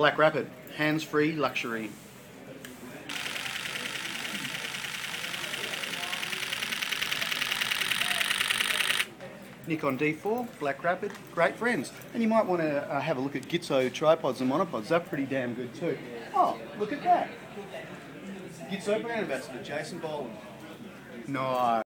Black Rapid, hands-free luxury. Nikon D4, Black Rapid, great friends. And you might want to have a look at Gitzo tripods and monopods. They're pretty damn good too. Oh, look at that. Gitzo brand ambassador, Jasin Boland. No.